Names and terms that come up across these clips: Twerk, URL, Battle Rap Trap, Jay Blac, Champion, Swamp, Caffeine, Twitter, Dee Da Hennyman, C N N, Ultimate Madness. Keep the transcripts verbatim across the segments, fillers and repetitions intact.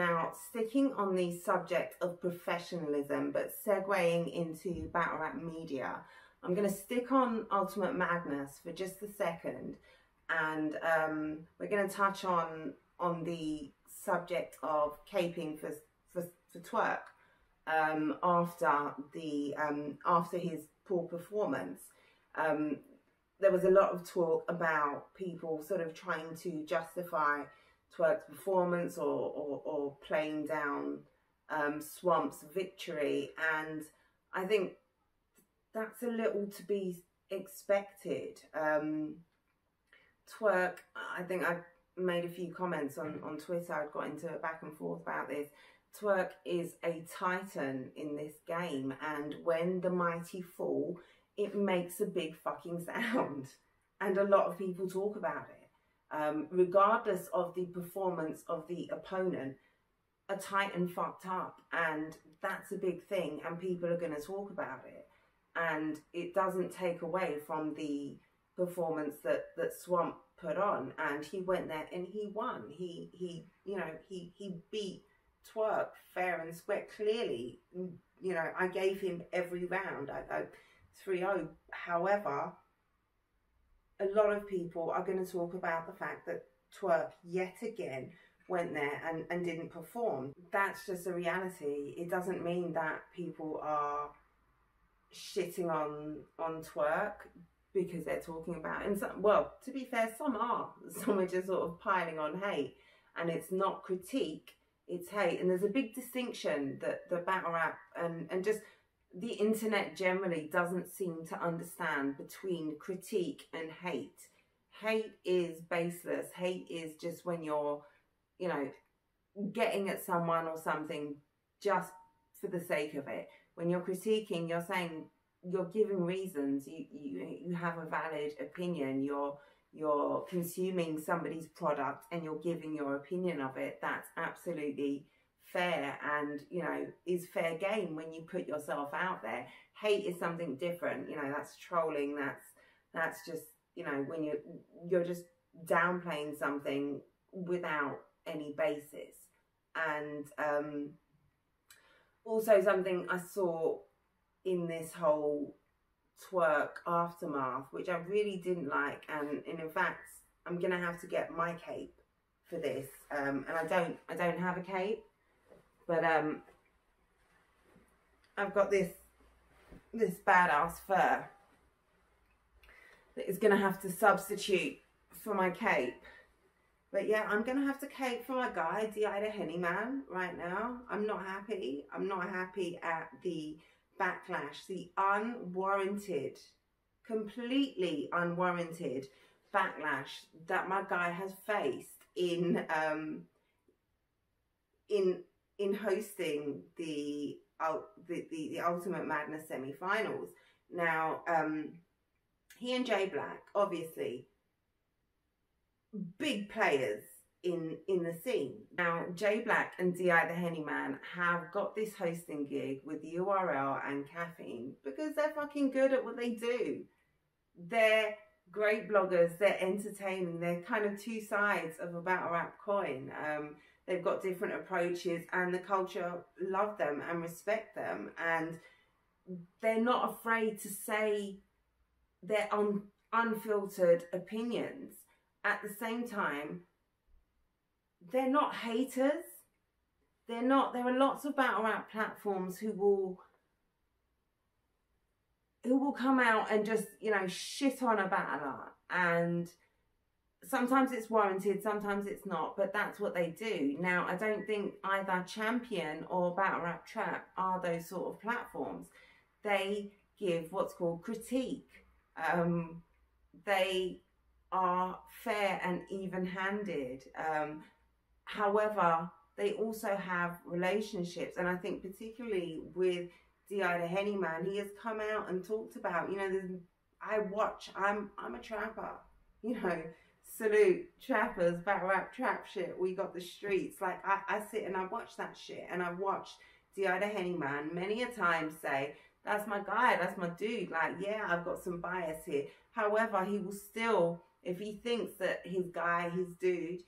now sticking on the subject of professionalism, but segueing into battle rap media. I'm going to stick on Ultimate Madness for just a second, and um, we're going to touch on on the subject of caping for for, for Twerk um, after the um, after his poor performance. Um, there was a lot of talk about people sort of trying to justify Twerk's performance or, or, or playing down um, Swamp's victory, and I think that's a little to be expected. Um, Twerk, I think I made a few comments on, on Twitter, I've got into a back and forth about this. Twerk is a titan in this game, and when the mighty fall, it makes a big fucking sound, and a lot of people talk about it. Um, regardless of the performance of the opponent, a titan fucked up, and that's a big thing, and people are going to talk about it. And it doesn't take away from the performance that, that Swamp put on, and he went there and he won. He, he you know, he, he beat Twerk fair and square, clearly. You know, I gave him every round, I, I three oh. However, a lot of people are going to talk about the fact that Twerk yet again went there and, and didn't perform. That's just a reality. It doesn't mean that people are shitting on on Twerk because they're talking about it. And some, well, to be fair, some are. Some are just sort of piling on hate, and it's not critique, it's hate. And there's a big distinction that the battle rap and, and just the internet generally doesn't seem to understand between critique and hate. Hate is baseless. Hate is just when you're, you know, getting at someone or something just for the sake of it. When you're critiquing, you're saying, you're giving reasons, you, you, you have a valid opinion, you're, you're consuming somebody's product and you're giving your opinion of it. That's absolutely fair, and, you know, is fair game when you put yourself out there. Hate is something different, you know, that's trolling, that's, that's just, you know, when you're, you're just downplaying something without any basis. And, um, also something I saw in this whole Twerk aftermath, which I really didn't like, and, and in fact, I'm gonna have to get my cape for this. Um, and I don't, I don't have a cape, but um, I've got this this badass fur that is gonna have to substitute for my cape. But yeah, I'm going to have to cape for my guy, Dee Da Hennyman, right now. I'm not happy. I'm not happy at the backlash, the unwarranted, completely unwarranted backlash that my guy has faced in um, in in hosting the, uh, the, the, the Ultimate Madness semi-finals. Now, um, he and Jay Blac, obviously, big players in in the scene. Now, Jay Blac and Dee Da Hennyman have got this hosting gig with U R L and Caffeine because they're fucking good at what they do. They're great bloggers, they're entertaining, they're kind of two sides of a battle rap coin. Um, they've got different approaches, and the culture love them and respect them, and they're not afraid to say their un unfiltered opinions. At the same time, they're not haters. They're not. There are lots of battle rap platforms who will who will come out and just, you know, shit on a battler, and sometimes it's warranted, sometimes it's not, but that's what they do. Now, I don't think either Champion or Battle Rap Trap are those sort of platforms. They give what's called critique. Um, they are fair and even-handed. Um, however, they also have relationships, and I think particularly with Dee Da Hennyman, he has come out and talked about, you know, I watch, I'm I'm a trapper, you know, salute trappers, battle rap trap shit, we got the streets. Like, I, I sit and I watch that shit, and I've watched Dee Da Hennyman many a time say, that's my guy, that's my dude, like, yeah, I've got some bias here. However, he will still, if he thinks that his guy, his dude,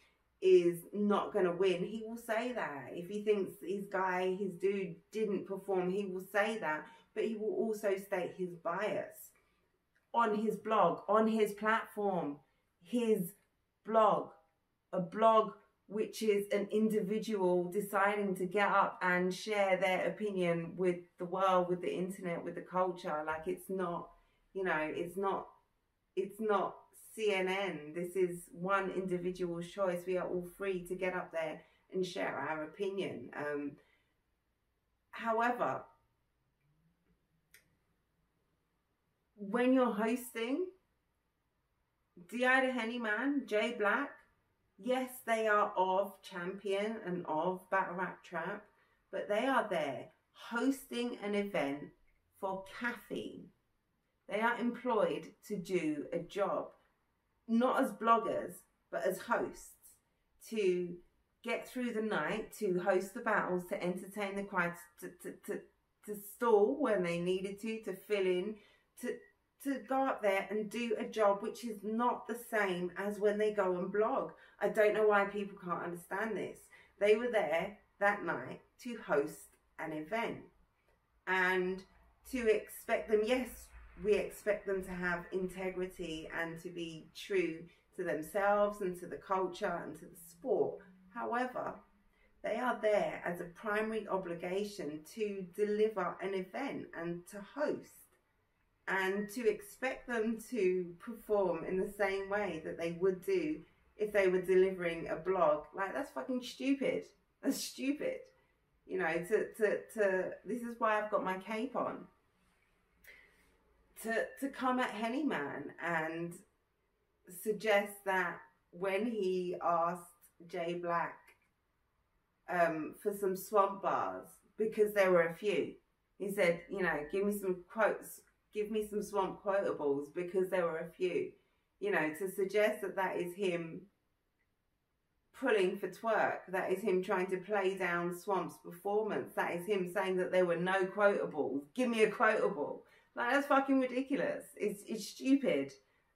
is not going to win, he will say that. If he thinks his guy, his dude didn't perform, he will say that. But he will also state his bias on his blog, on his platform, his blog, a blog which is an individual deciding to get up and share their opinion with the world, with the internet, with the culture. Like, it's not, you know, it's not, it's not C N N. This is one individual's choice. We are all free to get up there and share our opinion. Um, however, when you're hosting, Dee Da Hennyman, Jay Blac, yes, they are of Champion and of Battle Rap Trap, but they are there hosting an event for Caffeine. They are employed to do a job, not as bloggers, but as hosts, to get through the night, to host the battles, to entertain the crowd, to, to, to, to stall when they needed to, to fill in, to, to go up there and do a job which is not the same as when they go and blog. I don't know why people can't understand this. They were there that night to host an event, and to expect them, yes, we expect them to have integrity and to be true to themselves and to the culture and to the sport. However, they are there as a primary obligation to deliver an event and to host, and to expect them to perform in the same way that they would do if they were delivering a blog. Like, that's fucking stupid. That's stupid. You know, to, to, to, this is why I've got my cape on. To, to come at Hennyman and suggest that when he asked Jay Blac um, for some swamp bars, because there were a few, he said, you know, give me some quotes, give me some swamp quotables because there were a few. You know, to suggest that that is him pulling for Twerk, that is him trying to play down Swamp's performance, that is him saying that there were no quotables. Give me a quotable. Like, that's fucking ridiculous. It's it's stupid.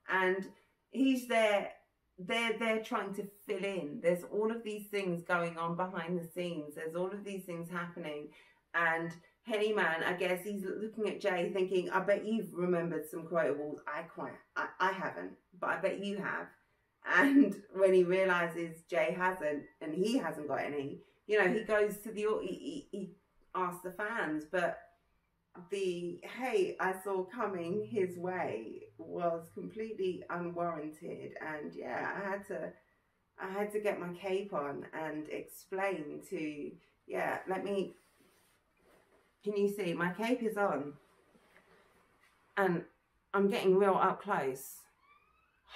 And he's there, they're, they're trying to fill in. There's all of these things going on behind the scenes. There's all of these things happening. And Hennyman, I guess he's looking at Jay thinking, I bet you've remembered some quotables. I quite, I, I haven't, but I bet you have. And when he realises Jay hasn't, and he hasn't got any, you know, he goes to the, he, he, he asks the fans, but the hate I saw coming his way was completely unwarranted. And yeah, I had to I had to get my cape on and explain to, yeah, let me, can you see my cape is on and I'm getting real up close.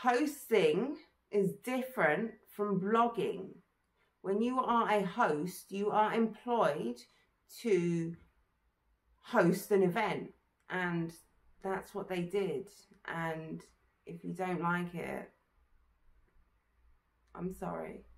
Hosting is different from blogging. When you are a host, you are employed to host an event, and that's what they did. And if you don't like it, I'm sorry.